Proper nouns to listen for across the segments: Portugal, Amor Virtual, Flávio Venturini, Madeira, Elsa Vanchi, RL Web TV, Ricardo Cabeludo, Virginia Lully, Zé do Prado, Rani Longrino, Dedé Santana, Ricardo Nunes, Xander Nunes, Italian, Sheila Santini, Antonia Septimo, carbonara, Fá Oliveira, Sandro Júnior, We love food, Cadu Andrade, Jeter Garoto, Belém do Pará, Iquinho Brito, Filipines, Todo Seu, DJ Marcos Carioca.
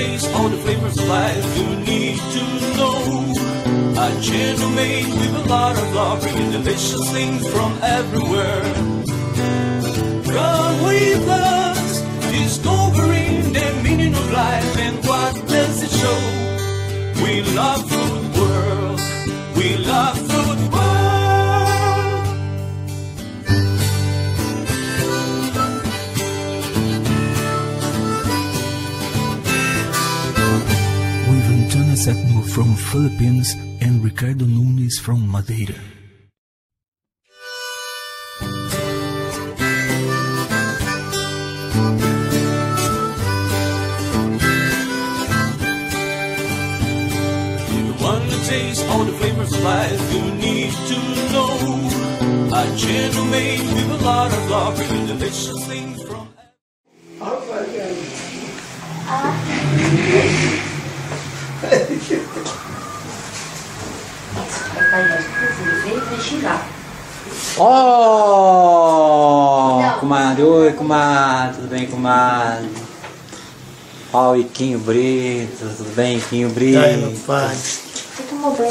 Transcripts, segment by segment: taste all the flavors of life. You need to know a channel made with a lot of love, bringing delicious things from everywhere. Run with us, discovering the meaning of life, and what does it show? We love food world. We love food world. Antonia Septimo from Philippines and Ricardo Nunes from Madeira. If you want to taste all the flavors of life, you need to know a channel made with a lot of love, bringing delicious things from. Oh, comadre, oi comadre, tudo bem comadre? Ó, o Iquinho Brito, tudo bem Iquinho Brito? Ai, meu pai. Você tomou banho?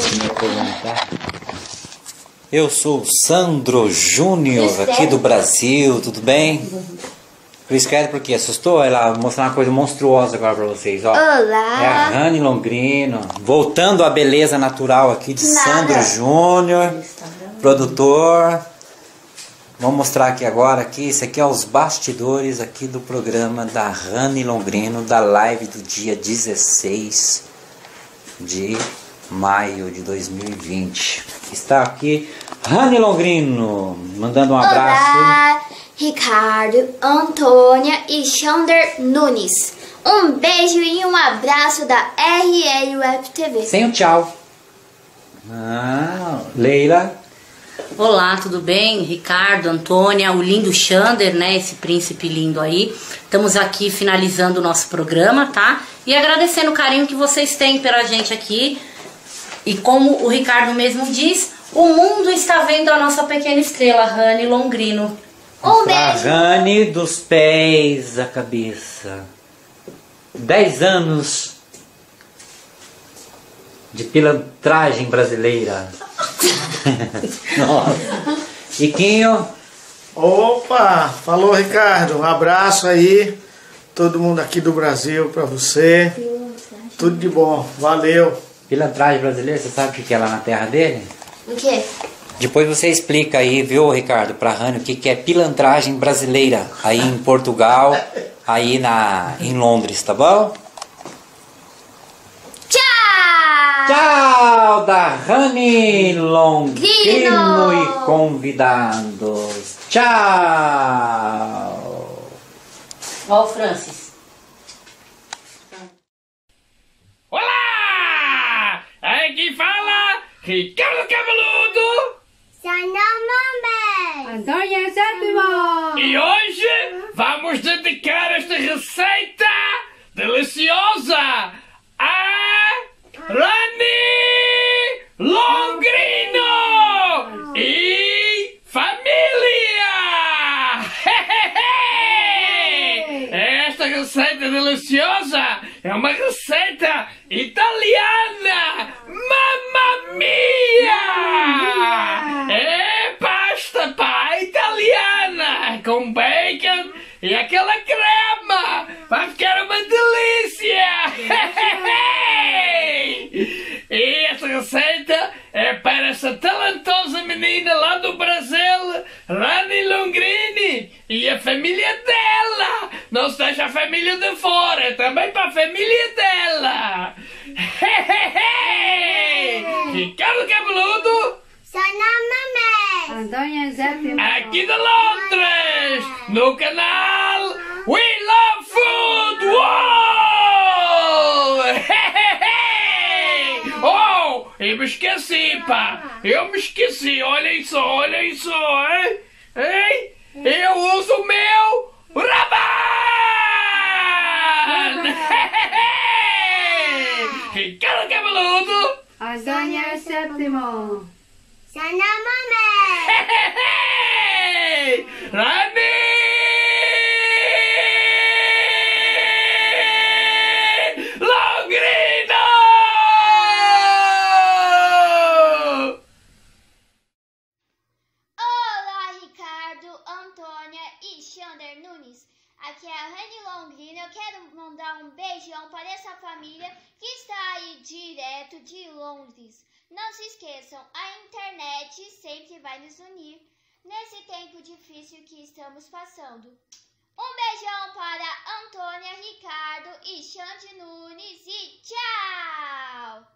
Eu sou o Sandro Júnior, aqui do Brasil, tudo bem? Escreve porque assustou, ela vai mostrar uma coisa monstruosa agora pra vocês, ó. Olá! É a Rani Longrino, voltando à beleza natural aqui de Sandro Júnior, produtor. Vamos mostrar aqui agora, aqui, isso aqui é os bastidores aqui do programa da Rani Longrino, da live do dia 16 de maio de 2020. Está aqui Rani Longrino, mandando um abraço. Olá. Ricardo, Antonia e Xander Nunes. Um beijo e um abraço da RL Web TV. Sem o tchau. Ah, Leila. Olá, tudo bem? Ricardo, Antonia, o lindo Xander, né? Esse príncipe lindo aí. Estamos aqui finalizando o nosso programa, tá? E agradecendo o carinho que vocês têm pela gente aqui. E como o Ricardo mesmo diz, o mundo está vendo a nossa pequena estrela, Rani Longrino. Um beijo. A Rani dos pés à cabeça. 10 anos de pilantragem brasileira. Nossa. Iquinho. Opa, falou Ricardo. Um abraço aí. Todo mundo aqui do Brasil pra você. Tudo de bom. Valeu. Pilantragem brasileira, você sabe o que é lá na terra dele? O quê? Depois você explica aí, viu, Ricardo, pra Rani, o que, que é pilantragem brasileira aí em Portugal, aí em Londres, tá bom? Tchau! Tchau da Rani Longrino e convidados. Tchau! Ó o Francis. Olá! Aí quem fala, Ricardo Cabeludo! Antonia Septimo! E hoje vamos dedicar esta receita deliciosa a Rani Longrino e família! Esta receita deliciosa é uma receita italiana! Mamma mia! É pasta para a italiana com bacon e aquela crema! Vai ficar uma delícia! E essa receita é para essa talentosa menina lá do Brasil, Rani Longrino, e a família dela. Não se deixa a família de fora, é também para a família dela. Ricardo Cabeludo. Aqui de Londres, no canal We Love Food World. Oh, eu me esqueci, pá. Eu me esqueci. Olhem só, hein? Hein? Eu uso o meu raban. Ricardo Cabeludo. Antonia Septimo. Sanamame. Rani. de Londres. Não se esqueçam, a internet sempre vai nos unir nesse tempo difícil que estamos passando. Um beijão para Antonia, Ricardo e Xander Nunes e tchau!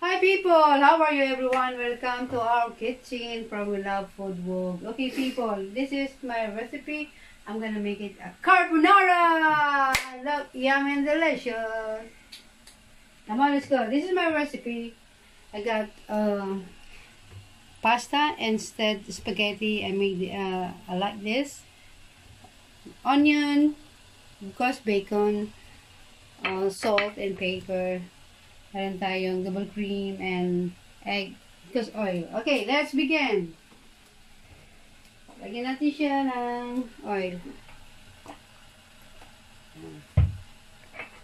Hi people, how are you everyone? Welcome to our kitchen from We Love Food World. Okay people, this is my recipe. I'm gonna make it a carbonara! Look, yummy and delicious! Come on, let's go. This is my recipe. I got pasta instead spaghetti. I made I like this. Onion, of course, bacon, salt and pepper. Meron tayong double cream and egg because oil. Okay, let's begin. Lagyan natin siya ng oil.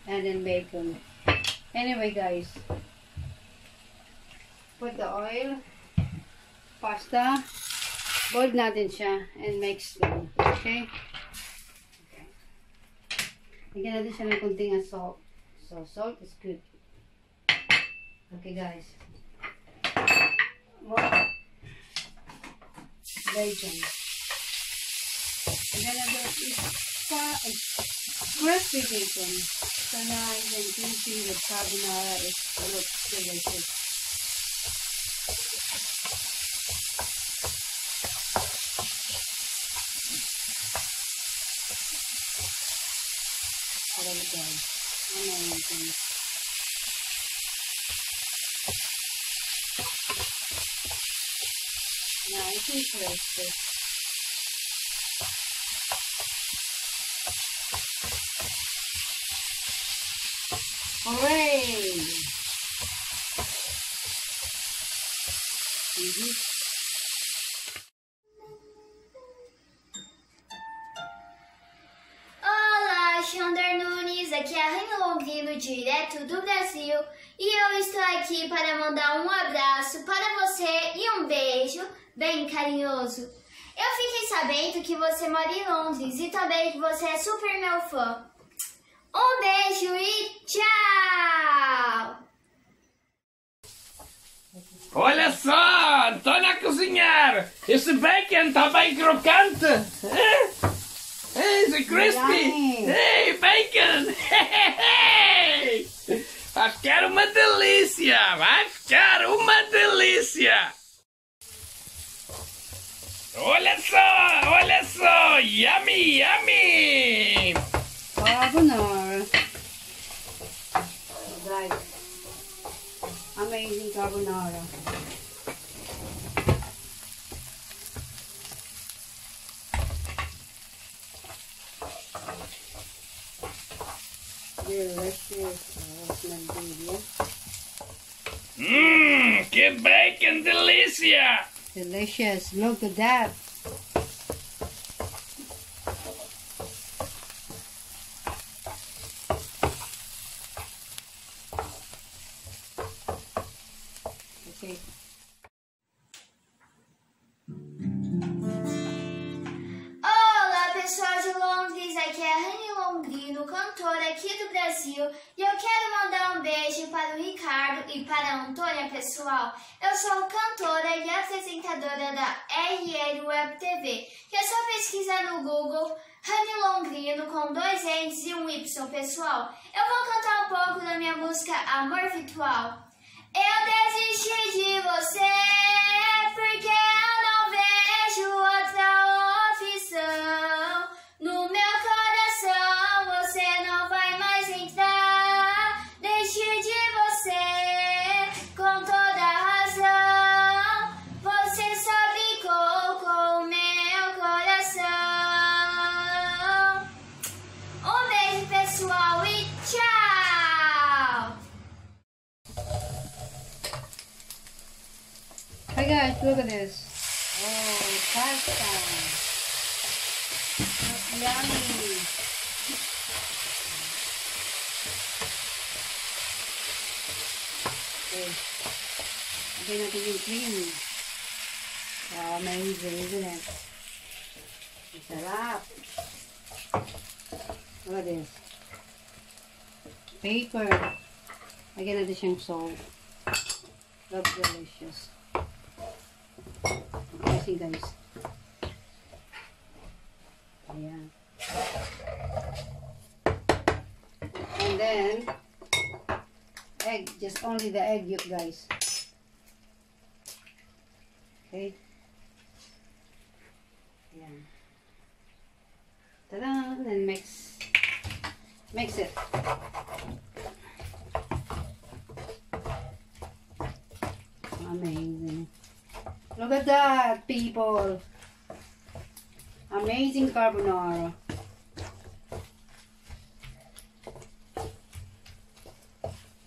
And then bacon. Anyway guys, put the oil, pasta, boil natin siya and mix them. Okay? Lagyan natin siya ng kunting salt. So salt is good. Okay guys. More bacon. And then I got crispy bacon. So now I can see the carbonara is looks delicious. I love it guys. I know anything. Nice and crispy. Hooray! Olá, Xander Nunes, aqui é a Rani Longrino, direto do Brasil, e eu estou aqui para mandar um abraço para você e um beijo bem carinhoso. Eu fiquei sabendo que você mora em Londres e também que você é super meu fã. Um beijo e tchau! Olha só, Antônia a cozinhar! Esse bacon está bem crocante! It's crispy! Hey, bacon! Vai ficar uma delícia! Vai ficar uma delícia! Olha só! Yummy, yummy! Carbonara. Guys, amazing carbonara. Delicious. Que bacon delícia! Delicious, look at that. E eu quero mandar um beijo para o Ricardo e para a Antônia, pessoal. Eu sou cantora e apresentadora da RL Web TV. E é só pesquisar no Google Rani Longrino com 2 N's e 1 Y, pessoal. Eu vou cantar um pouco da minha música Amor Virtual. Eu desisti de você porque eu não vejo outra opção. No meu coração você não vai mais entrar. Hi guys, look at this. Oh, pasta. That's yummy. Okay. Again, I think it's creamy. Wow, amazing, isn't it? It's a lot. Look at this. Paper. Again, addition salt. That's delicious. You see, guys. Yeah. And then egg, just only the egg yolk, guys. Okay. Yeah. Ta-da! Then mix it. Amazing. Look at that, people. Amazing carbonara.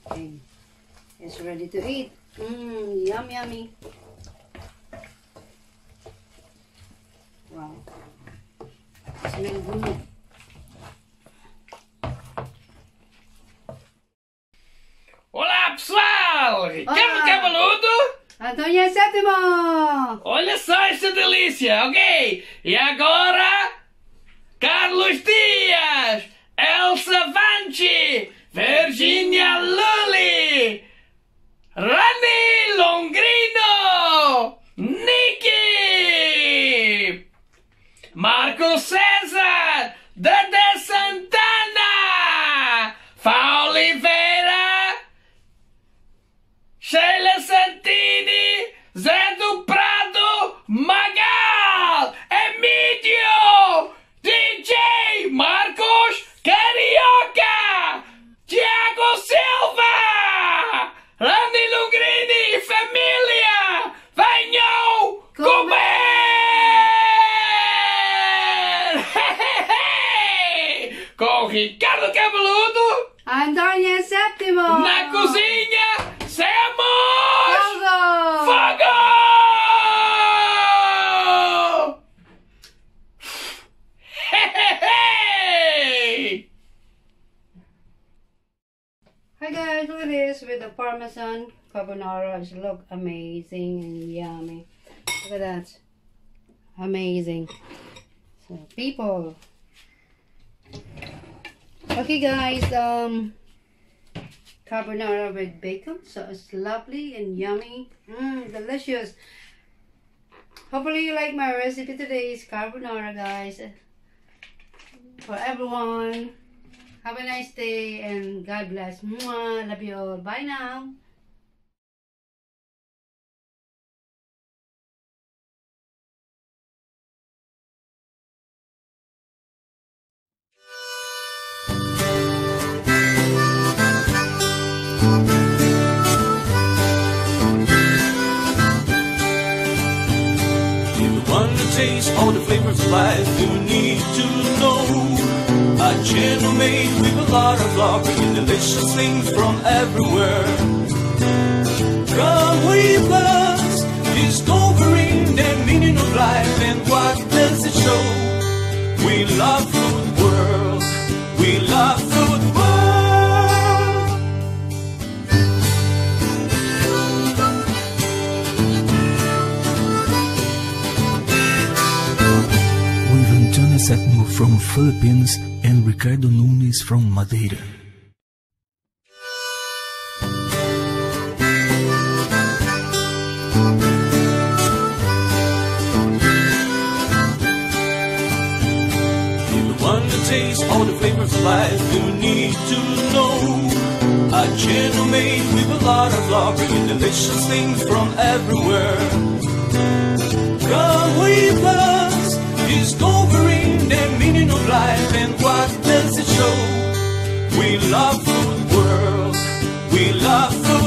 Okay. It's ready to eat. Mmm, yum, yummy. Wow. It smells good. Olá, pessoal! Ricardo Cabeludo! Antonia Septimo! Olha só esta delícia, ok? E agora, Carlos Dias, Elsa Vanchi, Virginia Lully, Rani Longrino, Niki, Marco César, Dedé Santana, Fá Oliveira, Sheila Santini, Zé do Prado, Magal, Emílio, DJ Marcos Carioca, Tiago Silva, Rani Longrino e família, venham comer! Com Ricardo Cabeludo, Antonia Septimo, na cozinha, Semo! Hi guys, look at this with the Parmesan carbonara. It looks amazing and yummy. Look at that. Amazing. So, people. Okay guys, carbonara with bacon. So it's lovely and yummy. Delicious. Hopefully you like my recipe today's carbonara, guys. For everyone. Have a nice day and God bless. Mwah. Love you all. Bye now. If you want to taste all the flavors of life, you need to know. A channel made with a lot of love, bringing delicious things from everywhere. Come with us, discovering the meaning of life and what does it show. We love food world, we love food world. With Antonia Septimo from Philippines and Ricardo Nunes from Madeira. If you want to taste all the flavors of life, you need to know. A channel made with a lot of love, bringing delicious things from everywhere. Come with us, discovering the meaning of life and what does it show? We love food world, we love food.